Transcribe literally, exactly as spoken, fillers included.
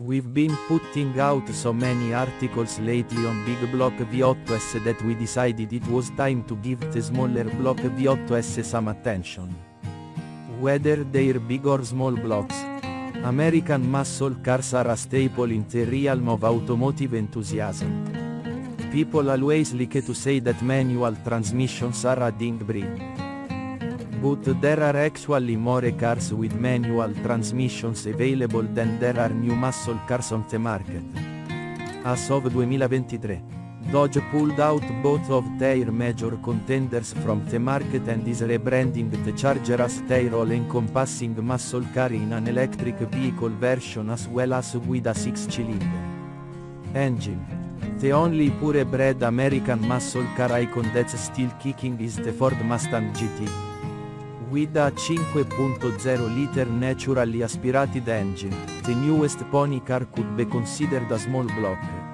We've been putting out so many articles lately on big block V eight S that we decided it was time to give the smaller block V eight S some attention. Whether they're big or small blocks, American muscle cars are a staple in the realm of automotive enthusiasm. People always like to say that manual transmissions are a dying breed. But there are actually more cars with manual transmissions available than there are new muscle cars on the market. As of twenty twenty-three, Dodge pulled out both of their major contenders from the market and is rebranding the Charger as their all-encompassing muscle car in an electric vehicle version as well as with a six-cylinder engine. The only purebred American muscle car icon that's still kicking is the Ford Mustang G T. With a five point zero liter naturally aspirated engine, the newest pony car could be considered a small block.